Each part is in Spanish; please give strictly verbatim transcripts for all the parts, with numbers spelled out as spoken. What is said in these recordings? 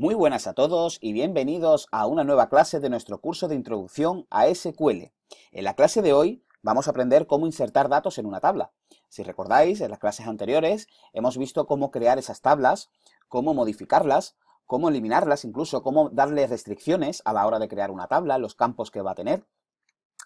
Muy buenas a todos y bienvenidos a una nueva clase de nuestro curso de introducción a S Q L. En la clase de hoy vamos a aprender cómo insertar datos en una tabla. Si recordáis, en las clases anteriores hemos visto cómo crear esas tablas, cómo modificarlas, cómo eliminarlas, incluso cómo darle restricciones a la hora de crear una tabla, los campos que va a tener.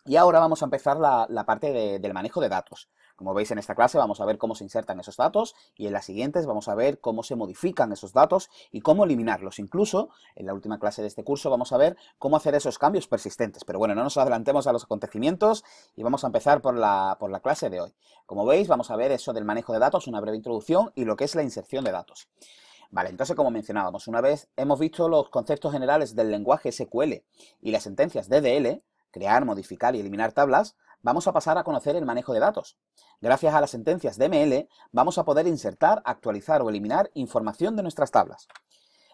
Y ahora vamos a empezar la, la parte de, del manejo de datos. Como veis, en esta clase vamos a ver cómo se insertan esos datos y en las siguientes vamos a ver cómo se modifican esos datos y cómo eliminarlos. Incluso, en la última clase de este curso vamos a ver cómo hacer esos cambios persistentes. Pero bueno, no nos adelantemos a los acontecimientos y vamos a empezar por la, por la clase de hoy. Como veis, vamos a ver eso del manejo de datos, una breve introducción y lo que es la inserción de datos. Vale, entonces, como mencionábamos, una vez hemos visto los conceptos generales del lenguaje S Q L y las sentencias D D L, crear, modificar y eliminar tablas, vamos a pasar a conocer el manejo de datos. Gracias a las sentencias D M L, vamos a poder insertar, actualizar o eliminar información de nuestras tablas.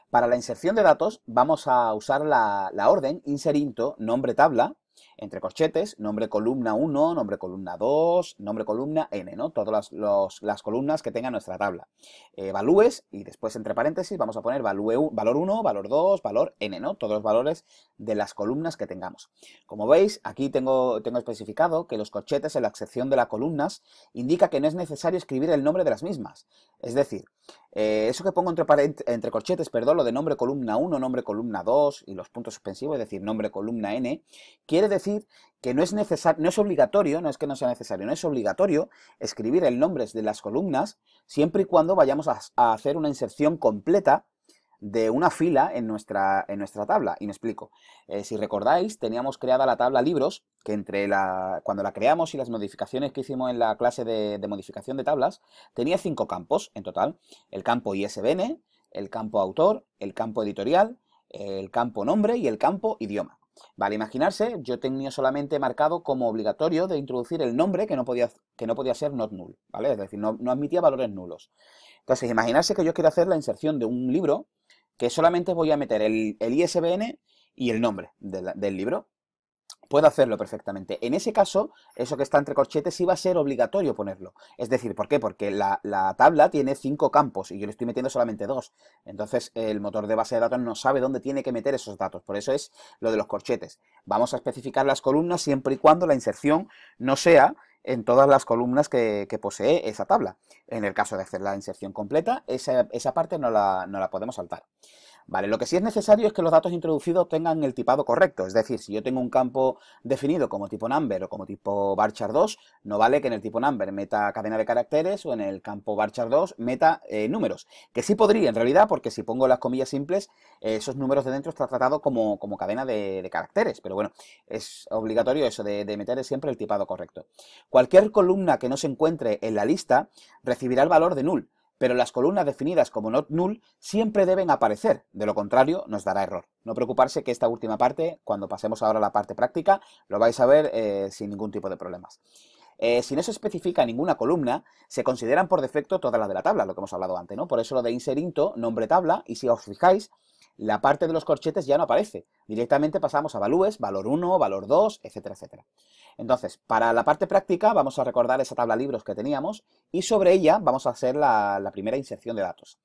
Para la inserción de datos, vamos a usar la, la orden INSERT INTO, nombre tabla, entre corchetes, nombre columna uno, nombre columna dos, nombre columna n, ¿no? Todas las, los, las columnas que tenga nuestra tabla. Eh, VALUES, y después entre paréntesis vamos a poner value, valor uno, valor dos, valor n, ¿no? Todos los valores de las columnas que tengamos. Como veis, aquí tengo, tengo especificado que los corchetes en la sección de las columnas indica que no es necesario escribir el nombre de las mismas. Es decir, eh, eso que pongo entre, entre corchetes, perdón, lo de nombre columna uno, nombre columna dos y los puntos suspensivos, es decir, nombre columna n, quiere decir que no es necesario, no es obligatorio, no es que no sea necesario, no es obligatorio escribir el nombre de las columnas siempre y cuando vayamos a, a hacer una inserción completa de una fila en nuestra, en nuestra tabla. Y me explico. Eh, si recordáis, teníamos creada la tabla libros, que entre la cuando la creamos y las modificaciones que hicimos en la clase de, de modificación de tablas, tenía cinco campos en total. El campo I S B N, el campo autor, el campo editorial, el campo nombre y el campo idioma. Vale, imaginarse, yo tenía solamente marcado como obligatorio de introducir el nombre que no podía, que no podía ser not null, ¿vale? Es decir, no, no admitía valores nulos. Entonces, imaginarse que yo quiero hacer la inserción de un libro que solamente voy a meter el, el I S B N y el nombre de la, del libro. Puedo hacerlo perfectamente. En ese caso, eso que está entre corchetes sí va a ser obligatorio ponerlo. Es decir, ¿por qué? Porque la, la tabla tiene cinco campos y yo le estoy metiendo solamente dos. Entonces, el motor de base de datos no sabe dónde tiene que meter esos datos. Por eso es lo de los corchetes. Vamos a especificar las columnas siempre y cuando la inserción no sea en todas las columnas que, que posee esa tabla. En el caso de hacer la inserción completa, esa, esa parte no la, no la podemos saltar. Vale, lo que sí es necesario es que los datos introducidos tengan el tipado correcto, es decir, si yo tengo un campo definido como tipo number o como tipo varchar dos, no vale que en el tipo number meta cadena de caracteres o en el campo varchar dos meta eh, números, que sí podría en realidad, porque si pongo las comillas simples, eh, esos números de dentro está tratado como, como cadena de, de caracteres, pero bueno, es obligatorio eso de, de meter siempre el tipado correcto. Cualquier columna que no se encuentre en la lista recibirá el valor de null. Pero las columnas definidas como not null siempre deben aparecer, de lo contrario nos dará error. No preocuparse que esta última parte, cuando pasemos ahora a la parte práctica, lo vais a ver eh, sin ningún tipo de problemas. Eh, si no se especifica ninguna columna, se consideran por defecto todas las de la tabla, lo que hemos hablado antes, ¿no? Por eso lo de insert into, nombre tabla, y si os fijáis, la parte de los corchetes ya no aparece. Directamente pasamos a valúes, valor uno, valor dos, etcétera, etcétera. Entonces, para la parte práctica vamos a recordar esa tabla libros que teníamos y sobre ella vamos a hacer la, la primera inserción de datos.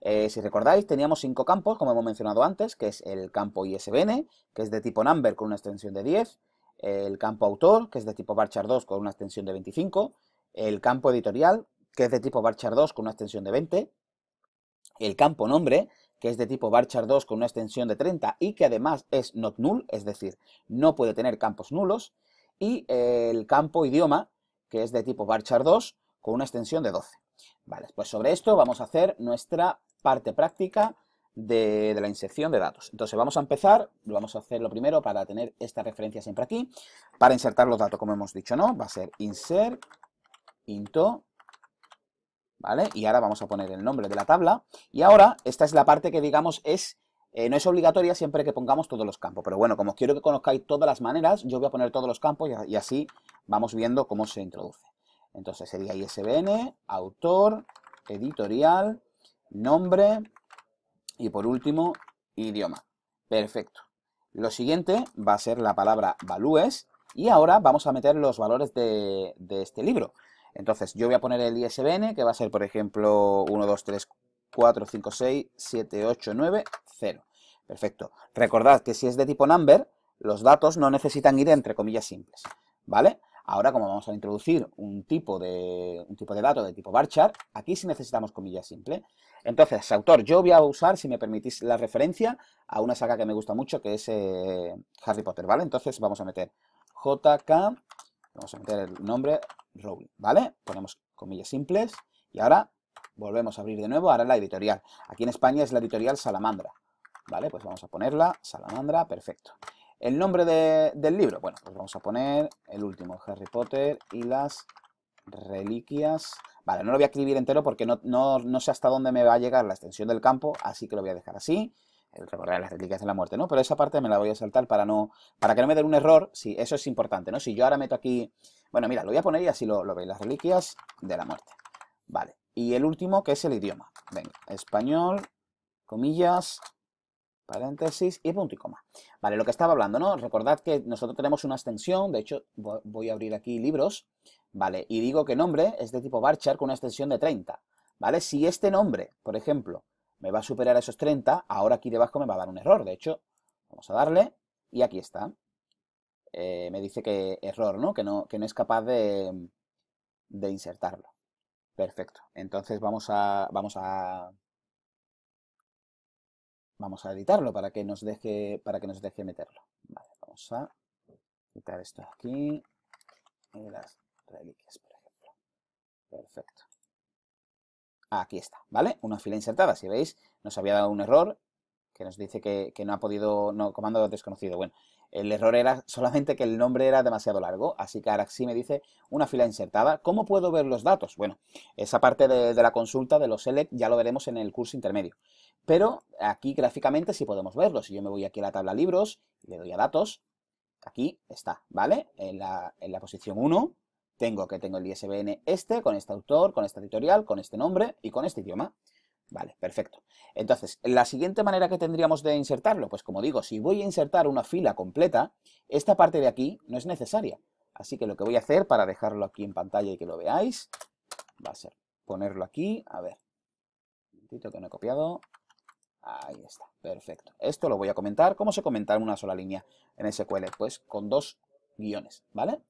Eh, si recordáis, teníamos cinco campos, como hemos mencionado antes, que es el campo I S B N, que es de tipo number con una extensión de diez, el campo autor, que es de tipo varchar dos con una extensión de veinticinco, el campo editorial, que es de tipo varchar dos con una extensión de veinte, el campo nombre, que es de tipo varchar dos con una extensión de treinta y que además es not null, es decir, no puede tener campos nulos, y el campo idioma, que es de tipo varchar dos con una extensión de doce. Vale, pues sobre esto vamos a hacer nuestra parte práctica de, de la inserción de datos. Entonces vamos a empezar, lo vamos a hacer lo primero para tener esta referencia siempre aquí, para insertar los datos, como hemos dicho, ¿no? Va a ser insert into. ¿Vale? Y ahora vamos a poner el nombre de la tabla. Y ahora, esta es la parte que, digamos, es eh, no es obligatoria siempre que pongamos todos los campos. Pero bueno, como quiero que conozcáis todas las maneras, yo voy a poner todos los campos y, y así vamos viendo cómo se introduce. Entonces sería I S B N, autor, editorial, nombre y por último, idioma. Perfecto. Lo siguiente va a ser la palabra values y ahora vamos a meter los valores de, de este libro. Entonces, yo voy a poner el I S B N, que va a ser, por ejemplo, uno, dos, tres, cuatro, cinco, seis, siete, ocho, nueve, cero. Perfecto. Recordad que si es de tipo number, los datos no necesitan ir entre comillas simples, ¿vale? Ahora, como vamos a introducir un tipo de, un tipo de dato de tipo varchar, aquí sí necesitamos comillas simples. Entonces, autor, yo voy a usar, si me permitís, la referencia a una saga que me gusta mucho, que es eh, Harry Potter, ¿vale? Entonces vamos a meter J K, vamos a meter el nombre Rowling, ¿vale? Ponemos comillas simples y ahora volvemos a abrir de nuevo, ahora la editorial. Aquí en España es la editorial Salamandra, ¿vale? Pues vamos a ponerla, Salamandra, perfecto. El nombre de, del libro, bueno, pues vamos a poner el último, Harry Potter y las reliquias. Vale, no lo voy a escribir entero porque no, no, no sé hasta dónde me va a llegar la extensión del campo, así que lo voy a dejar así. El recordar las reliquias de la muerte, ¿no? Pero esa parte me la voy a saltar para no para que no me den un error. Sí, eso es importante, ¿no? Si yo ahora meto aquí... Bueno, mira, lo voy a poner y así lo, lo veis, las reliquias de la muerte. Vale, y el último que es el idioma. Venga, español, comillas... paréntesis y punto y coma. Vale, lo que estaba hablando, ¿no? Recordad que nosotros tenemos una extensión, de hecho voy a abrir aquí libros, ¿vale? Y digo que nombre es de tipo varchar con una extensión de treinta, ¿vale? Si este nombre, por ejemplo, me va a superar a esos treinta, ahora aquí debajo me va a dar un error, de hecho, vamos a darle y aquí está. Eh, me dice que error, ¿no? Que no, que no es capaz de, de insertarlo. Perfecto, entonces vamos a... Vamos a Vamos a editarlo para que nos deje, para que nos deje meterlo. Vale, vamos a quitar esto aquí. Y las reliquias, por ejemplo. Perfecto. Aquí está, ¿vale? Una fila insertada. Si veis, nos había dado un error que nos dice que, que no ha podido... No, comando desconocido. Bueno, el error era solamente que el nombre era demasiado largo. Así que ahora sí me dice una fila insertada. ¿Cómo puedo ver los datos? Bueno, esa parte de, de la consulta de los select ya lo veremos en el curso intermedio. Pero aquí gráficamente sí podemos verlo. Si yo me voy aquí a la tabla libros, le doy a datos, aquí está, ¿vale? En la, en la posición uno tengo que tengo el I S B N este, con este autor, con esta editorial, con este nombre y con este idioma. Vale, perfecto. Entonces, la siguiente manera que tendríamos de insertarlo, pues como digo, si voy a insertar una fila completa, esta parte de aquí no es necesaria. Así que lo que voy a hacer para dejarlo aquí en pantalla y que lo veáis, va a ser ponerlo aquí, a ver, un momentito que no he copiado. Ahí está, perfecto. Esto lo voy a comentar. ¿Cómo se comenta en una sola línea en S Q L? Pues con dos guiones, ¿vale?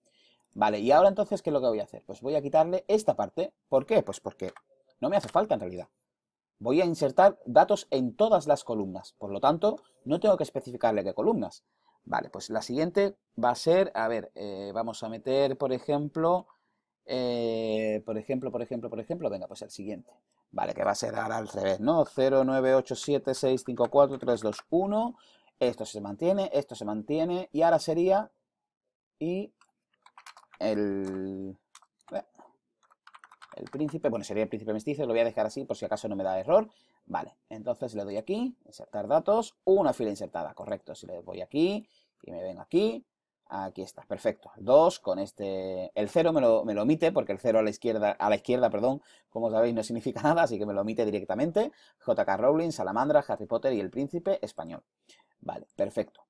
Vale, y ahora entonces, ¿qué es lo que voy a hacer? Pues voy a quitarle esta parte. ¿Por qué? Pues porque no me hace falta en realidad. Voy a insertar datos en todas las columnas. Por lo tanto, no tengo que especificarle qué columnas. Vale, pues la siguiente va a ser, a ver, eh, vamos a meter, por ejemplo, eh, por ejemplo, por ejemplo, por ejemplo, venga, pues el siguiente. Vale, que va a ser ahora al revés, ¿no? cero, nueve, ocho, siete, seis, cinco, cuatro, tres, dos, uno. Esto se mantiene, esto se mantiene. Y ahora sería... Y... El... El príncipe... Bueno, sería el príncipe mestizo. Lo voy a dejar así por si acaso no me da error. Vale, entonces le doy aquí. Insertar datos. Una fila insertada, correcto. Si le voy aquí y me vengo aquí... Aquí está, perfecto. dos con este... El cero me lo, me lo omite porque el cero a la izquierda, a la izquierda, perdón, como sabéis, no significa nada, así que me lo omite directamente. J K. Rowling, Salamandra, Harry Potter y el príncipe español. Vale, perfecto.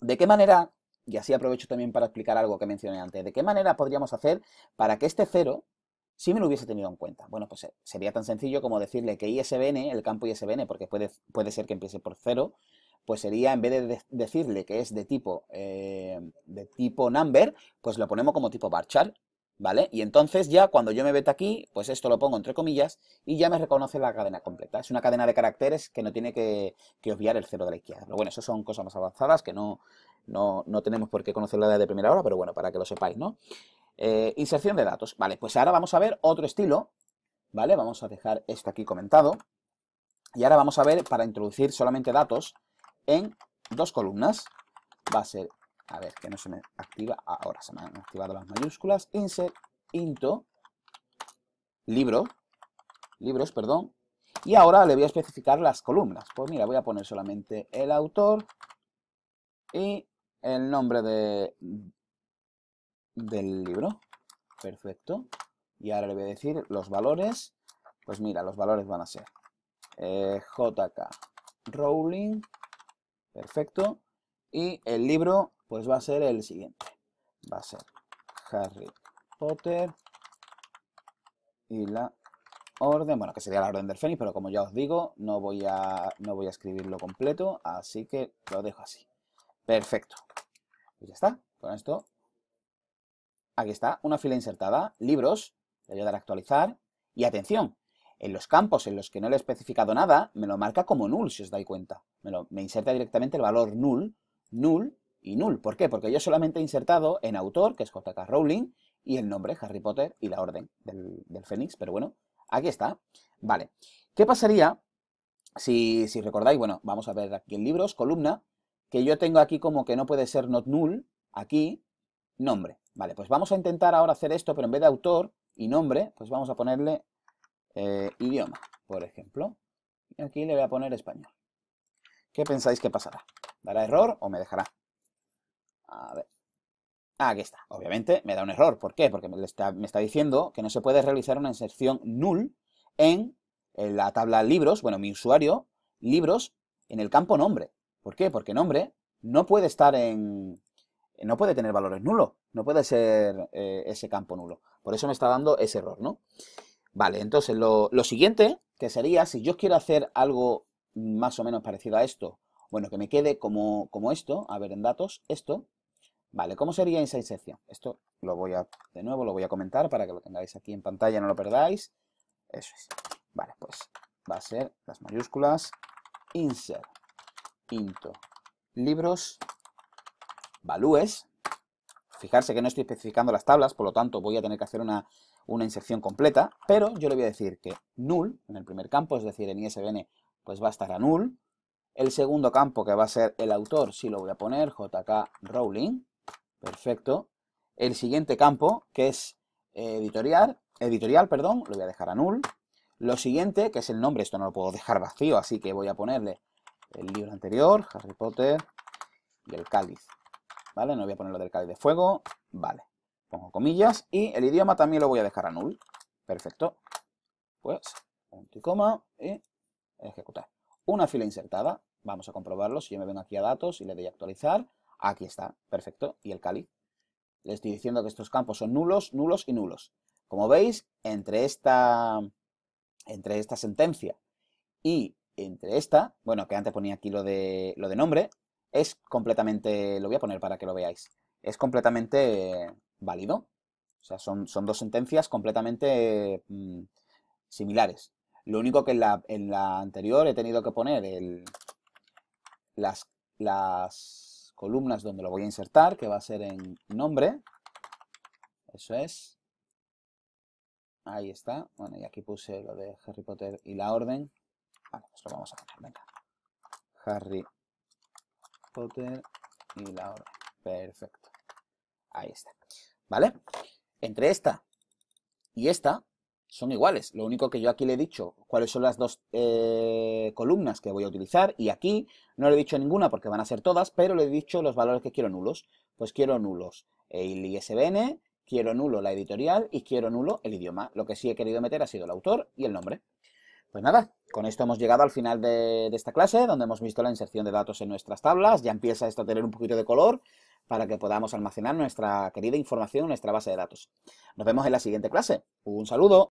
¿De qué manera, y así aprovecho también para explicar algo que mencioné antes, de qué manera podríamos hacer para que este cero sí me lo hubiese tenido en cuenta? Bueno, pues sería tan sencillo como decirle que I S B N, el campo I S B N, porque puede, puede ser que empiece por cero, pues sería, en vez de decirle que es de tipo, eh, de tipo number, pues lo ponemos como tipo varchar, ¿vale? Y entonces ya cuando yo me meta aquí, pues esto lo pongo entre comillas y ya me reconoce la cadena completa. Es una cadena de caracteres que no tiene que, que obviar el cero de la izquierda. Pero bueno, eso son cosas más avanzadas que no, no, no tenemos por qué conocerla de primera hora, pero bueno, para que lo sepáis, ¿no? Eh, inserción de datos. Vale, pues ahora vamos a ver otro estilo, ¿vale? Vamos a dejar esto aquí comentado. Y ahora vamos a ver para introducir solamente datos en dos columnas, va a ser, a ver, que no se me activa, ahora se me han activado las mayúsculas, insert, into, libro, libros, perdón, y ahora le voy a especificar las columnas. Pues mira, voy a poner solamente el autor y el nombre de, del libro, perfecto, y ahora le voy a decir los valores, pues mira, los valores van a ser eh, J K Rowling, perfecto. Y el libro, pues va a ser el siguiente. Va a ser Harry Potter y la orden, bueno, que sería la orden del Fénix, pero como ya os digo, no voy a, no voy a escribirlo completo, así que lo dejo así. Perfecto. Pues ya está, con esto. Aquí está, una fila insertada, libros, le voy a dar a actualizar, y atención, en los campos en los que no le he especificado nada, me lo marca como null, si os dais cuenta. Me, lo, me inserta directamente el valor null, null y null. ¿Por qué? Porque yo solamente he insertado en autor, que es J K. Rowling, y el nombre, Harry Potter y la orden del, del Fénix, pero bueno, aquí está. Vale, ¿qué pasaría si, si recordáis? Bueno, vamos a ver aquí en libros, columna, que yo tengo aquí como que no puede ser not null, aquí, nombre. Vale, pues vamos a intentar ahora hacer esto, pero en vez de autor y nombre, pues vamos a ponerle eh, idioma, por ejemplo. Y aquí le voy a poner español. ¿Qué pensáis que pasará? ¿Dará error o me dejará? A ver. Aquí está. Obviamente me da un error. ¿Por qué? Porque me está, me está diciendo que no se puede realizar una inserción null en, en la tabla libros, bueno, mi usuario, libros, en el campo nombre. ¿Por qué? Porque nombre no puede estar en... no puede tener valores nulos. No puede ser eh, ese campo nulo. Por eso me está dando ese error, ¿no? Vale, entonces lo, lo siguiente que sería, si yo quiero hacer algo más o menos parecido a esto, bueno, que me quede como, como esto, a ver en datos, esto. Vale, ¿cómo sería esa inserción? Esto lo voy a, de nuevo, lo voy a comentar para que lo tengáis aquí en pantalla, no lo perdáis. Eso es. Vale, pues va a ser las mayúsculas, insert, into, libros, valúes. Fijarse que no estoy especificando las tablas, por lo tanto voy a tener que hacer una, una inserción completa, pero yo le voy a decir que null, en el primer campo, es decir, en I S B N, pues va a estar a null. El segundo campo, que va a ser el autor, sí lo voy a poner, J K. Rowling. Perfecto. El siguiente campo, que es editorial, editorial, perdón, lo voy a dejar a null. Lo siguiente, que es el nombre, esto no lo puedo dejar vacío, así que voy a ponerle el libro anterior, Harry Potter y el cáliz. ¿Vale? No voy a poner lo del cáliz de fuego. Vale. Pongo comillas. Y el idioma también lo voy a dejar a null. Perfecto. Pues, punto y coma y ejecutar. Una fila insertada. Vamos a comprobarlo. Si yo me vengo aquí a datos y le doy a actualizar, aquí está. Perfecto. Y el cáliz. Le estoy diciendo que estos campos son nulos, nulos y nulos. Como veis, entre esta, entre esta sentencia y entre esta, bueno, que antes ponía aquí lo de, lo de nombre, es completamente, lo voy a poner para que lo veáis, es completamente eh, válido. O sea, son, son dos sentencias completamente eh, similares. Lo único que en la, en la anterior he tenido que poner el, las, las columnas donde lo voy a insertar, que va a ser en nombre. Eso es. Ahí está. Bueno, y aquí puse lo de Harry Potter y la orden. Vale, pues lo vamos a poner. Venga. Harry Potter y la orden. Perfecto. Ahí está. ¿Vale? Entre esta y esta son iguales. Lo único que yo aquí le he dicho cuáles son las dos eh, columnas que voy a utilizar, y aquí no le he dicho ninguna porque van a ser todas, pero le he dicho los valores que quiero nulos. Pues quiero nulos el I S B N, quiero nulo la editorial y quiero nulo el idioma. Lo que sí he querido meter ha sido el autor y el nombre. Pues nada, con esto hemos llegado al final de, de esta clase, donde hemos visto la inserción de datos en nuestras tablas. Ya empieza esto a tener un poquito de color para que podamos almacenar nuestra querida información en nuestra base de datos. Nos vemos en la siguiente clase. Un saludo.